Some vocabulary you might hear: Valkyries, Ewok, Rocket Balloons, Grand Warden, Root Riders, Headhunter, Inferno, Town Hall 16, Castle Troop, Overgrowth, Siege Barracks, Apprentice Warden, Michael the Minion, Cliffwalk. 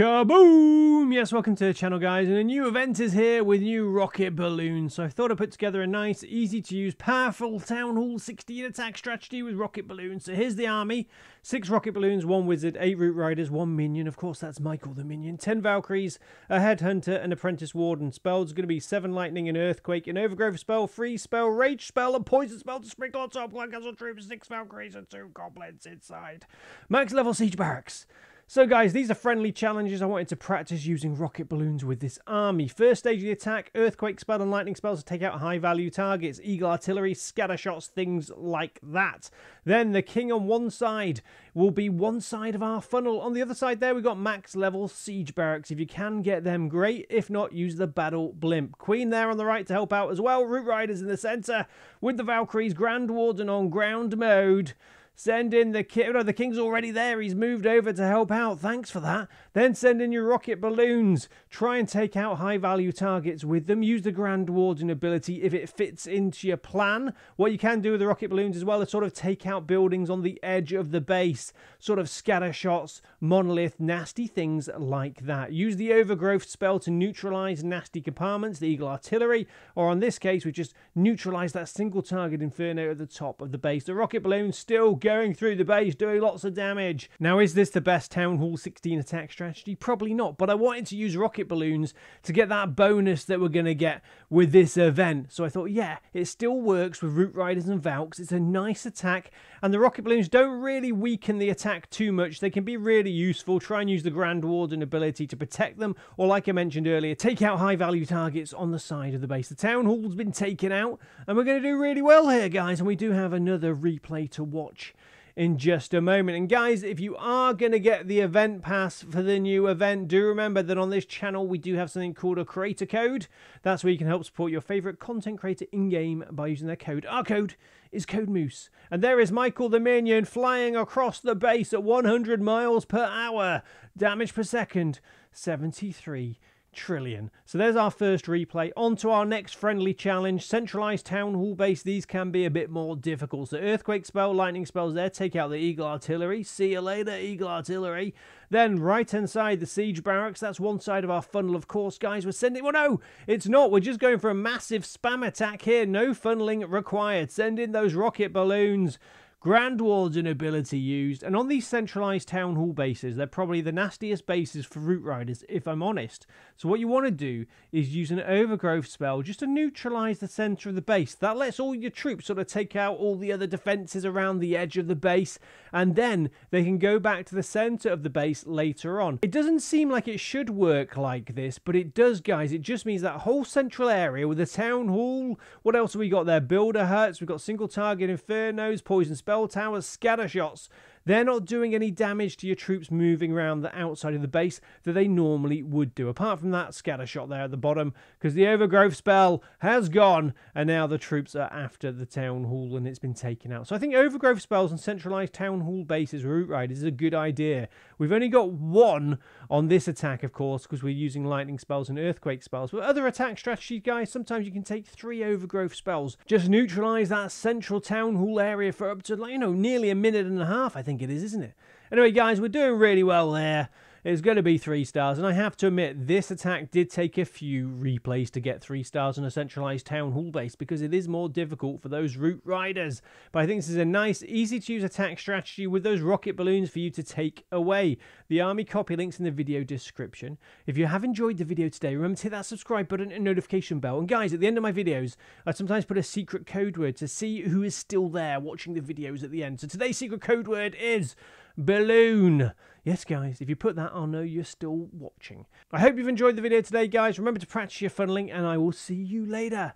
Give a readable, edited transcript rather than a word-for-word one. Kaboom! Yes, welcome to the channel, guys, and a new event is here with new Rocket Balloons. So I thought I put together a nice, easy to use, powerful Town Hall 16 attack strategy with Rocket Balloons. So here's the army. 6 Rocket Balloons, 1 Wizard, 8 Root Riders, 1 Minion. Of course, that's Michael the Minion. 10 Valkyries, a Headhunter, an Apprentice Warden. Spells are going to be 7 Lightning, an Earthquake, an Overgrowth Spell, Freeze Spell, Rage Spell, and Poison Spell to sprinkle on top like Castle Troop, 6 Valkyries, and 2 Goblins inside. Max level Siege Barracks. So guys, these are friendly challenges. I wanted to practice using rocket balloons with this army. First stage of the attack, earthquake spell and lightning spells to take out high value targets, eagle artillery, scatter shots, things like that. Then the king on one side will be one side of our funnel. On the other side there, we've got max level siege barracks. If you can get them, great. If not, use the battle blimp. Queen there on the right to help out as well. Root Riders in the center with the Valkyries, Grand Warden on ground mode. Send in the king. No, the king's already there. He's moved over to help out. Thanks for that. Then send in your rocket balloons. Try and take out high-value targets with them. Use the Grand Warden ability if it fits into your plan. What you can do with the rocket balloons as well is sort of take out buildings on the edge of the base. Sort of scatter shots, monolith, nasty things like that. Use the overgrowth spell to neutralize nasty compartments, the eagle artillery, or on this case, we just neutralize that single target inferno at the top of the base. The rocket balloons still going through the base, doing lots of damage. Now, is this the best Town Hall 16 attack strategy? Probably not, but I wanted to use rocket balloons to get that bonus that we're going to get with this event. So I thought, yeah, it still works with Root Riders and Valks. It's a nice attack, and the rocket balloons don't really weaken the attack too much. They can be really useful. Try and use the Grand Warden ability to protect them, or like I mentioned earlier, take out high-value targets on the side of the base. The Town Hall's been taken out, and we're going to do really well here, guys, and we do have another replay to watch in just a moment. And guys, if you are going to get the event pass for the new event, do remember that on this channel we do have something called a creator code. That's where you can help support your favorite content creator in-game by using their code. Our code is Code Moose. And there is Michael the Minion flying across the base at 100 miles per hour. Damage per second, 73 trillion. So there's our first replay. On to our next friendly challenge, centralized town hall base. These can be a bit more difficult. So earthquake spell, lightning spells there, take out the eagle artillery. See you later, eagle artillery. Then right hand side, the siege barracks. That's one side of our funnel, of course, guys. We're sending, well, no, it's not. We're just going for a massive spam attack here. No funneling required. Send in those rocket balloons. Grand Warden ability used, and on these centralized town hall bases, they're probably the nastiest bases for Root Riders, if I'm honest. So what you want to do is use an overgrowth spell just to neutralize the center of the base. That lets all your troops sort of take out all the other defenses around the edge of the base, and then they can go back to the center of the base later on. It doesn't seem like it should work like this, but it does, guys. It just means that whole central area with the town hall. What else have we got there? Builder huts, we've got single target infernos, poison spells, bell towers, scatter shots. They're not doing any damage to your troops moving around the outside of the base that they normally would do. Apart from that scatter shot there at the bottom, because the overgrowth spell has gone, and now the troops are after the town hall and it's been taken out. So I think overgrowth spells and centralized town hall bases, Root Riders, is a good idea. We've only got one on this attack, of course, because we're using lightning spells and earthquake spells. But other attack strategies, guys, sometimes you can take 3 overgrowth spells. Just neutralize that central town hall area for up to, like, you know, nearly a minute and a half, I think it is, isn't it? Anyway, guys, we're doing really well there. It's going to be 3 stars, and I have to admit, this attack did take a few replays to get 3 stars on a centralized town hall base, because it is more difficult for those Root Riders. But I think this is a nice, easy-to-use attack strategy with those rocket balloons for you to take away. The army copy link's in the video description. If you have enjoyed the video today, remember to hit that subscribe button and notification bell. And guys, at the end of my videos, I sometimes put a secret code word to see who is still there watching the videos at the end. So today's secret code word is balloon. Yes, guys, if you put that, I'll know you're still watching. I hope you've enjoyed the video today, guys. Remember to practice your funneling, and I will see you later.